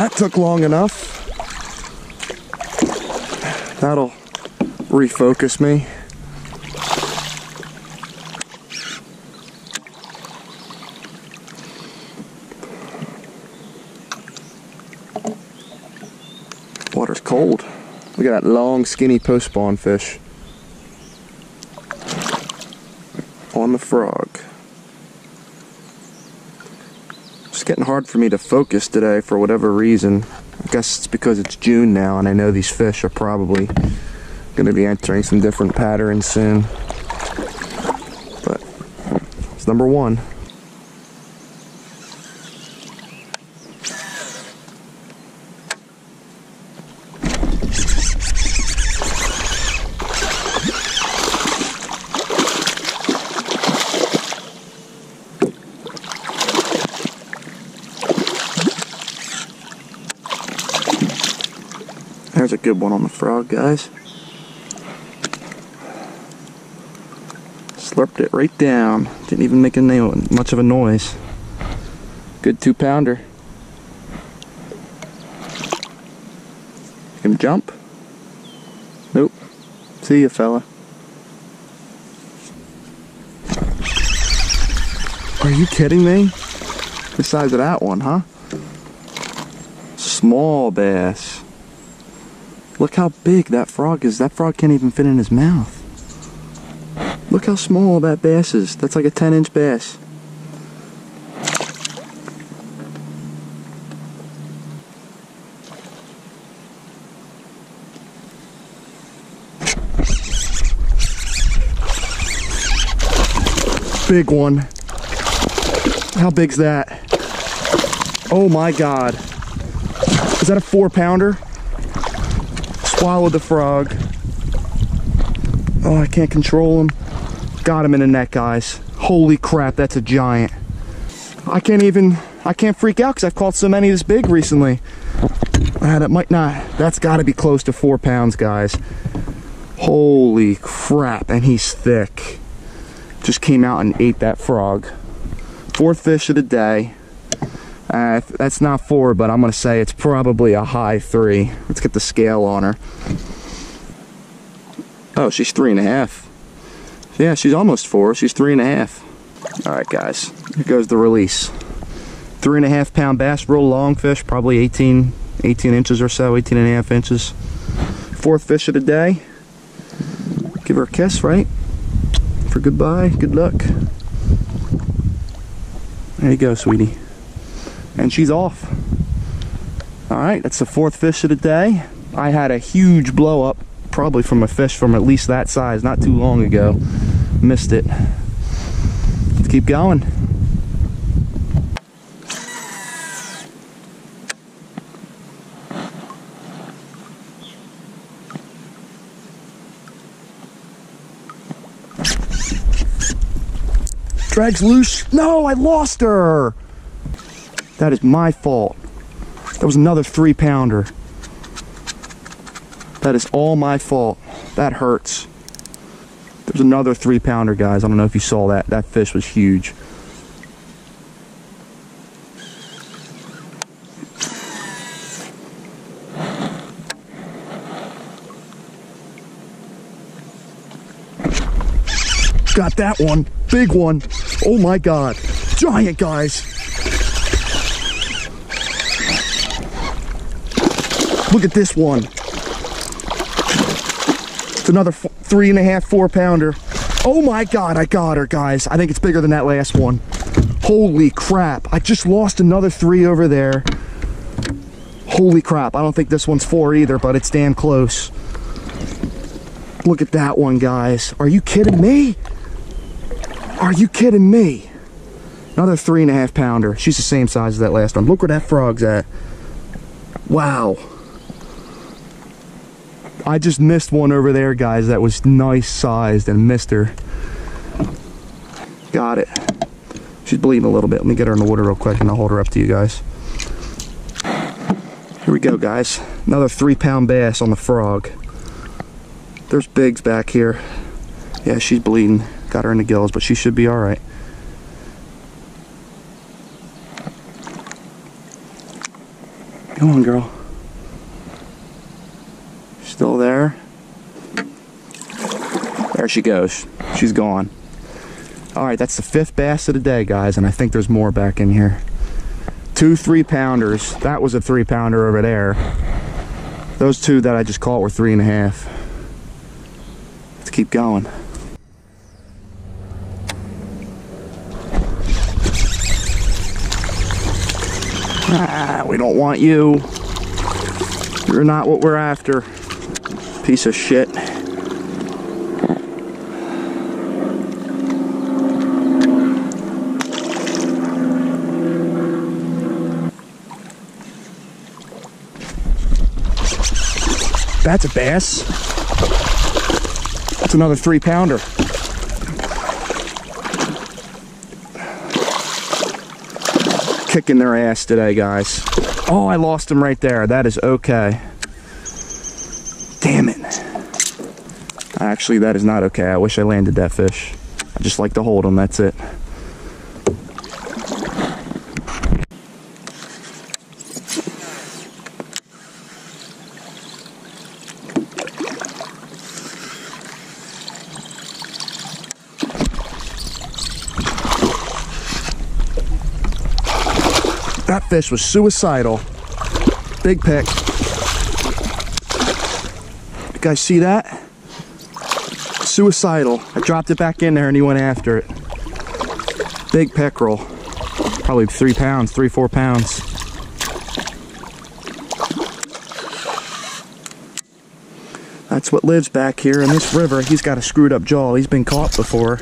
That took long enough. That'll refocus me. Water's cold. Look at that long, skinny post-spawn fish. On the frog. It's getting hard for me to focus today for whatever reason. I guess it's because it's June now and I know these fish are probably going to be entering some different patterns soon. But it's number one. There's a good one on the frog, guys. Slurped it right down. Didn't even make much of a noise. Good 2-pounder. Him jump? Nope. See ya, fella. Are you kidding me? The size of that one, huh? Small bass. Look how big that frog is. That frog can't even fit in his mouth. Look how small that bass is. That's like a 10-inch bass. Big one. How big's that? Oh my God. Is that a 4-pounder? Swallowed the frog. Oh, I can't control him. Got him in the net, guys. Holy crap, that's a giant. I can't freak out because I've caught so many this big recently. That might not, that's gotta be close to 4 pounds, guys. Holy crap, and he's thick. Just came out and ate that frog. 4th fish of the day. That's not 4, but I'm gonna say it's probably a high 3. Let's get the scale on her. Oh, she's 3.5. Yeah, she's almost 4. She's 3.5. All right, guys. Here goes the release. 3.5-pound bass, real long fish, probably 18 inches or so, 18.5 inches. 4th fish of the day. Give her a kiss, right? For goodbye, good luck. There you go, sweetie. And she's off. Alright, that's the 4th fish of the day. I had a huge blow up, probably from a fish from at least that size not too long ago. Missed it. Let's keep going. Drag's loose. No, I lost her! That is my fault. That was another 3-pounder. That is all my fault. That hurts. There's another 3-pounder, guys. I don't know if you saw that. That fish was huge. Got that one. Big one. Oh my God. Giant, guys. Look at this one. It's another 3.5, 4-pounder. Oh my God, I got her, guys. I think it's bigger than that last one. Holy crap. I just lost another 3 over there. Holy crap. I don't think this one's 4 either, but it's damn close. Look at that one, guys. Are you kidding me? Are you kidding me? Another 3.5-pounder. She's the same size as that last one. Look where that frog's at. Wow. I just missed one over there, guys, that was nice sized and missed her. Got it. She's bleeding a little bit. Let me get her in the water real quick and I'll hold her up to you guys. Here we go, guys. Another 3-pound bass on the frog. There's bigs back here. Yeah, she's bleeding. Got her in the gills, but she should be all right. Come on, girl. Still there? There she goes. She's gone. Alright, that's the fifth bass of the day, guys, and I think there's more back in here. 2 3-pounders. That was a 3-pounder over there. Those two that I just caught were 3.5. Let's keep going. Ah, we don't want you. You're not what we're after. Piece of shit. That's a bass. That's another 3-pounder. Kicking their ass today, guys. Oh, I lost him right there. That is okay. Damn it. Actually, that is not okay. I wish I landed that fish. I just like to hold him. That's it. That fish was suicidal. Big pick. You guys see that? Suicidal. I dropped it back in there and he went after it. Big pickerel. Probably 3 pounds, 3, 4 pounds. That's what lives back here in this river. He's got a screwed up jaw. He's been caught before.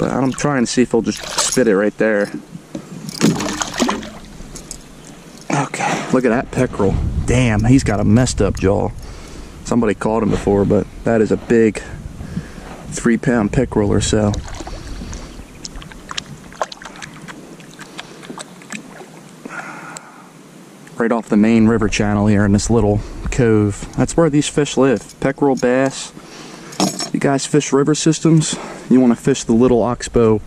But I'm trying to see if he'll just spit it right there. Look at that pickerel. Damn, he's got a messed up jaw. Somebody caught him before, but that is a big 3-pound pickerel or so. Right off the main river channel here in this little cove. That's where these fish live. Pickerel, bass. You guys fish river systems? You want to fish the little oxbow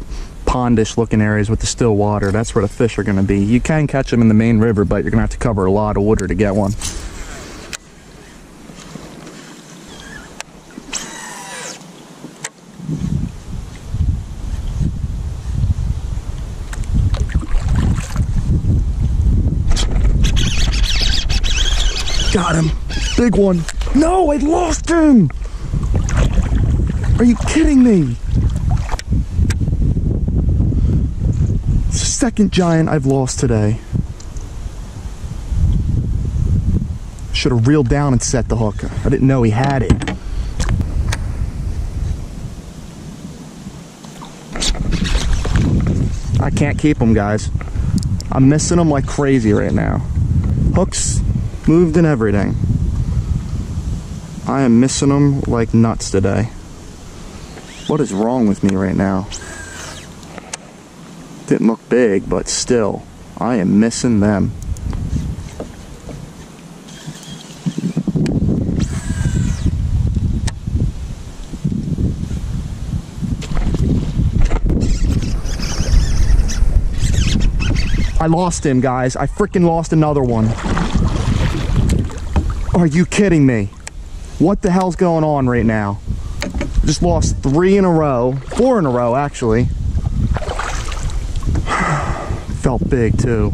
pondish looking areas with the still water. That's where the fish are going to be. You can catch them in the main river, but you're going to have to cover a lot of water to get one. Got him. Big one. No, I lost him. Are you kidding me? Second giant I've lost today. Should have reeled down and set the hook. I didn't know he had it. I can't keep them, guys. I'm missing them like crazy right now. Hooks moved and everything. I am missing them like nuts today. What is wrong with me right now? Didn't look big, but still, I am missing them. I lost him, guys. I freaking lost another one. Are you kidding me? What the hell's going on right now? Just lost 4 in a row, actually. Felt big too.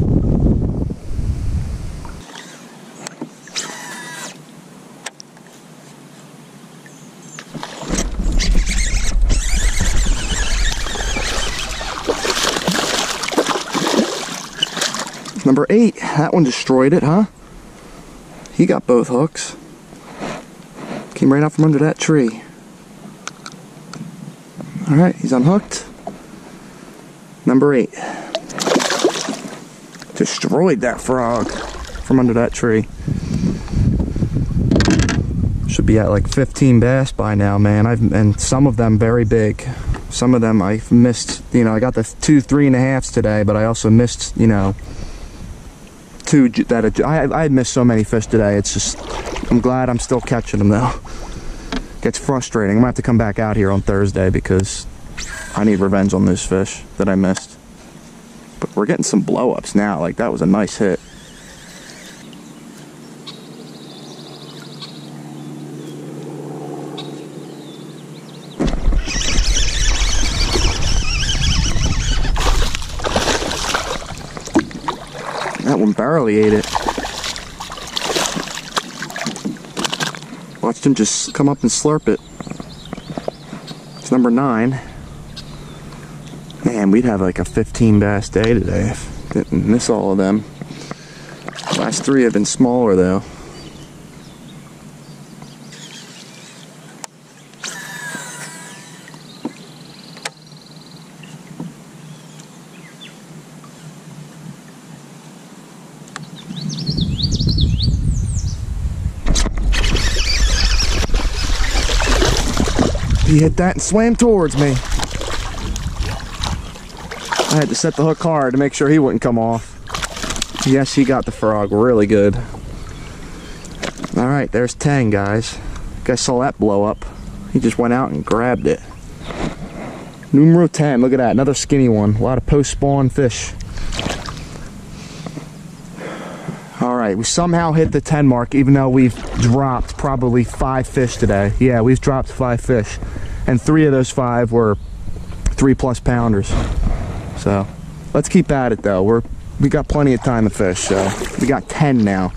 Number 8, that one destroyed it, huh? He got both hooks. Came right out from under that tree. Alright, he's unhooked. Number 8. Destroyed that frog from under that tree. Should be at like 15 bass by now, man. And some of them very big. Some of them I've missed. You know, I got the 2 3.5s today, but I also missed, you know, two that I missed so many fish today. It's just, I'm glad I'm still catching them though. Gets frustrating. I'm gonna have to come back out here on Thursday because I need revenge on those fish that I missed. But we're getting some blow-ups now. Like, that was a nice hit. That one barely ate it. Watched him just come up and slurp it. It's number 9. Man, we'd have like a 15 bass day today if I didn't miss all of them. Last 3 have been smaller though. He hit that and swam towards me. I had to set the hook hard to make sure he wouldn't come off. Yes, he got the frog really good. Alright, there's 10, guys. You guys saw that blow up. He just went out and grabbed it. Numero 10, look at that, another skinny one. A lot of post-spawn fish. Alright, we somehow hit the 10 mark even though we've dropped probably 5 fish today. Yeah, we've dropped 5 fish. And 3 of those 5 were 3+ pounders. So, let's keep at it though. We got plenty of time to fish, so we got 10 now.